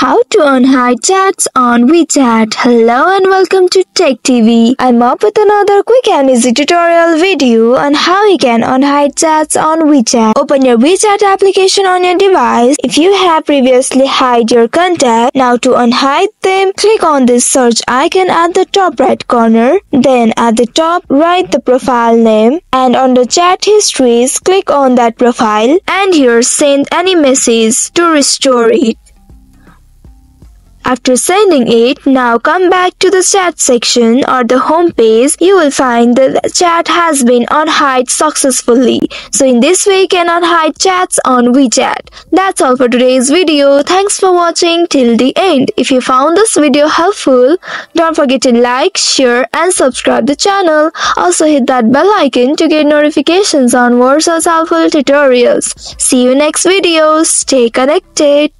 How to earn high chats on WeChat. Hello and welcome to TechTV. I'm up with another quick and easy tutorial video on how you can earn high chats on WeChat. Open your WeChat application on your device. If you have previously hide your contact, now to unhide them, click on this search icon at the top right corner. Then at the top, write the profile name and on the chat histories, click on that profile and here send any message to restore it. After sending it, now come back to the chat section or the home page. You will find that the chat has been unhidden successfully. So in this way, you can unhide chats on WeChat. That's all for today's video. Thanks for watching till the end. If you found this video helpful, don't forget to like, share and subscribe the channel. Also hit that bell icon to get notifications on more such helpful tutorials. See you next video. Stay connected.